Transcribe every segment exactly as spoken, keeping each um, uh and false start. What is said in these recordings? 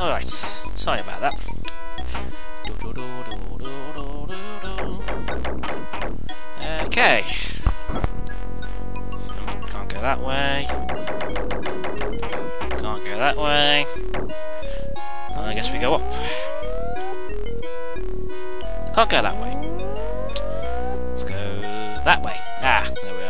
Alright, sorry about that. Okay. Can't go that way. Can't go that way. And I guess we go up. Can't go that way. Let's go that way. Ah, there we are.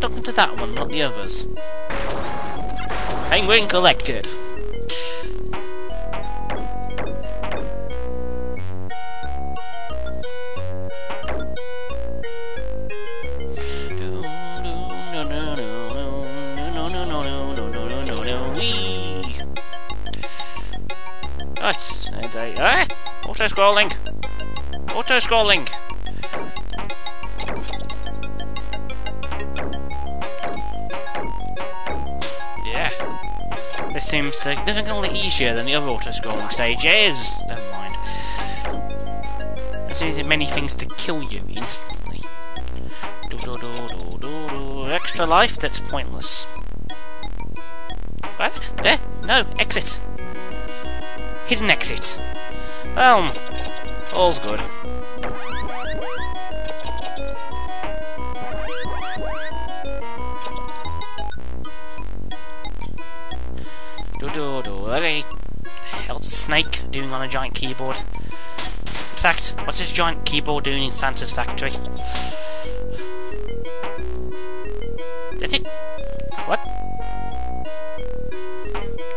Talking to that one, not the others. Penguin collected. Nice. Ah, auto scrolling. Auto scrolling. This seems significantly easier than the other auto-scrolling stage is! Never mind. There's easy many things to kill you instantly. Do, do, do, do, do, do. Extra life? That's pointless. What? There? No! Exit! Hidden exit! Well, all's good. What the hell's a snake doing on a giant keyboard? In fact, what's this giant keyboard doing in Santa's factory? Did it? What?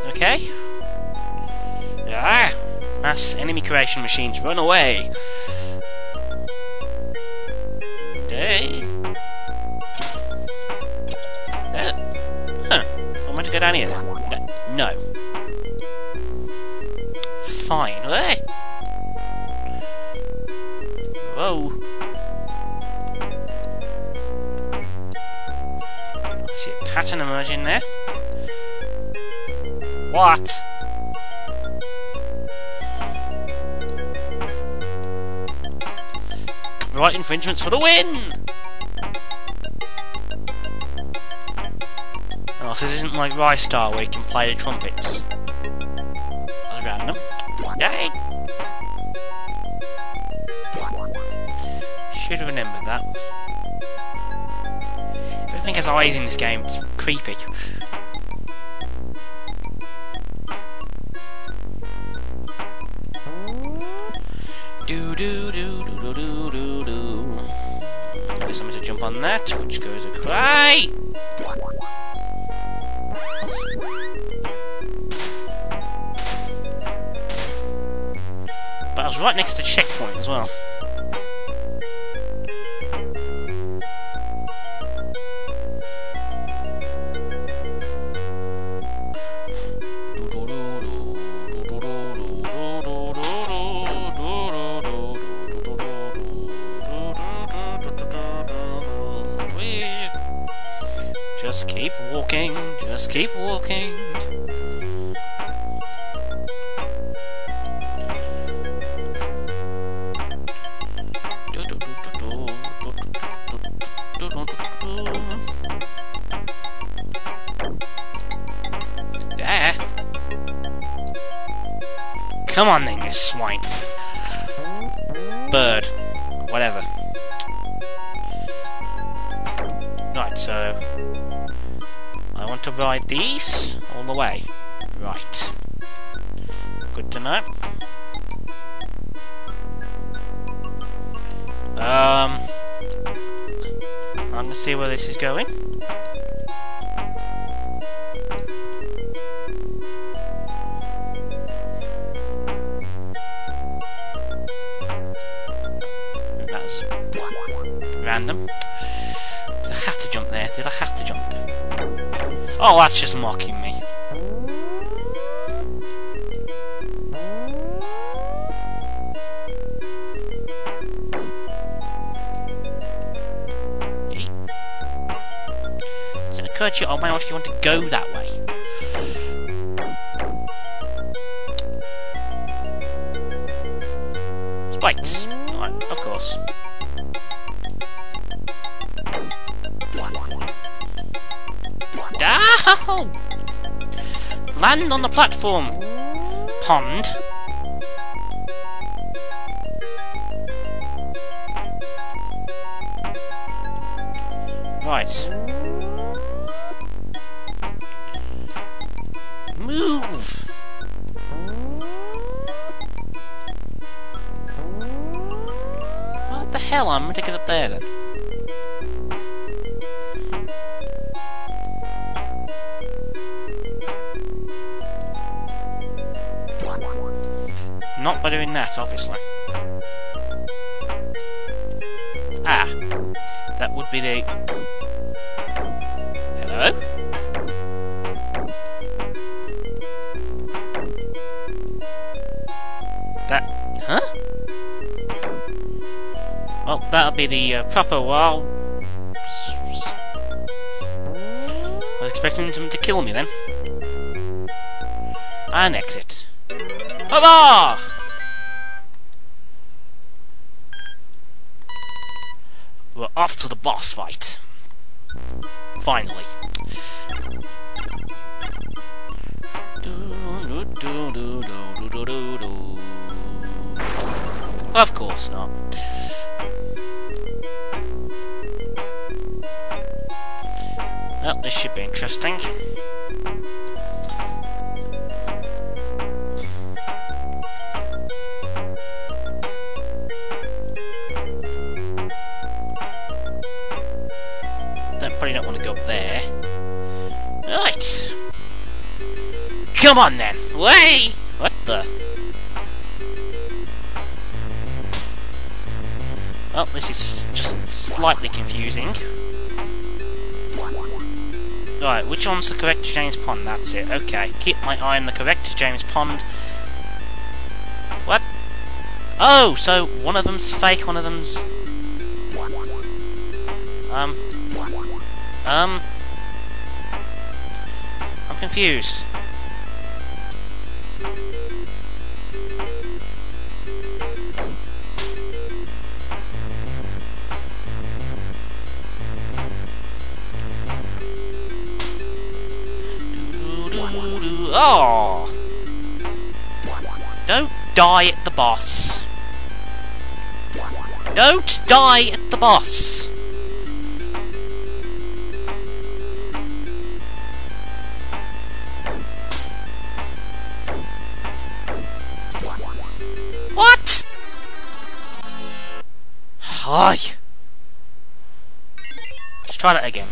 Okay. Ah! Mass enemy creation machines, run away! Hey! Huh. I want to go down here. No. Fine. Hey. Whoa. I see a pattern emerging there. What? Copyright infringements for the win! Oh, so this isn't like Ristar where you can play the trumpets. That's random. Yay! Should have remembered that. Everything has eyes in this game, it's creepy. Do do do do do do do. There's something to jump on that, which goes across. But I was right next to the checkpoint as well. Just keep walking, just keep walking. Come on then, you swine. Bird. Whatever. Right, so... I want to ride these all the way. Right. Good to know. Um... I'm gonna see where this is going. Random. Did I have to jump there? Did I have to jump? Oh, that's just mocking me. Does it occur to you, oh my gosh, you want to go that way? Spikes. Alright, of course. Wow! Land on the platform, Pond. Right. Move! What the hell? I'm going to get up there then. Not by doing that, obviously. Ah, that would be the... Hello? That... Huh? Well, that'll be the uh, proper while... I was expecting them to kill me then. And exit. Hurrah! We're off to the boss fight. Finally. Of course not. Well, this should be interesting. Probably don't want to go up there. Right! Come on then! Way! What the? Well, this is just slightly confusing. Right, which one's the correct James Pond? That's it. Okay, keep my eye on the correct James Pond. What? Oh, so one of them's fake, one of them's... Um... Um... I'm confused. Oh! Don't die at the boss. Don't die at the boss. What? Hi. Let's try that again.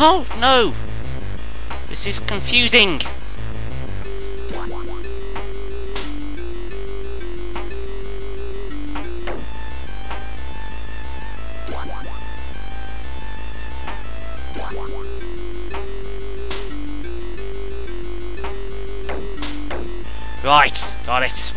Oh no! This is confusing. Right, got it.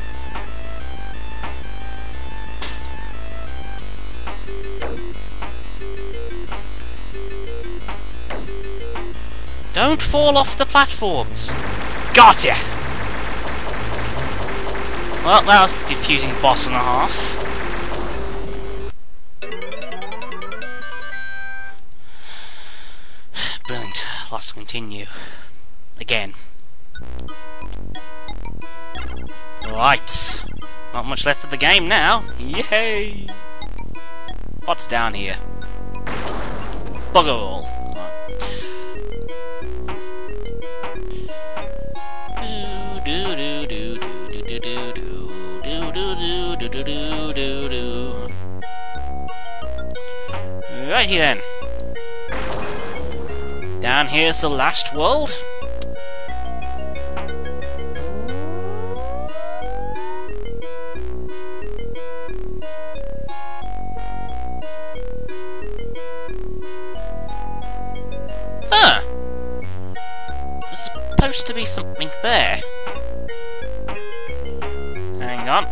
Don't fall off the platforms. Gotcha! Well, that was a confusing boss and a half. Brilliant. Let's continue. Again. Right, not much left of the game now. Yay! What's down here? Bugger all. Right here then. Down here's the last world. To be something there. Hang on.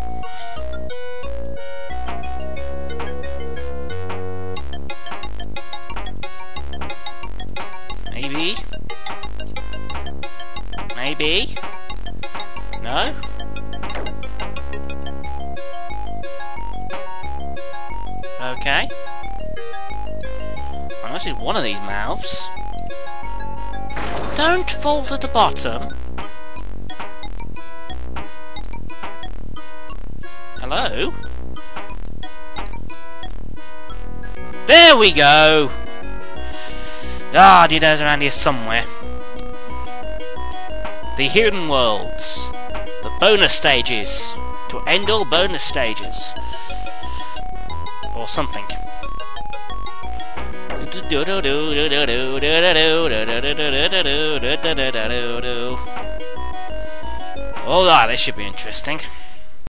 Maybe. Maybe. No. Okay. I must need one of these mouths. Don't fall to the bottom. Hello? There we go! Ah, dude, there's around here somewhere. The Hidden Worlds. The bonus stages. To end all bonus stages. Or something. Alright, this should be interesting.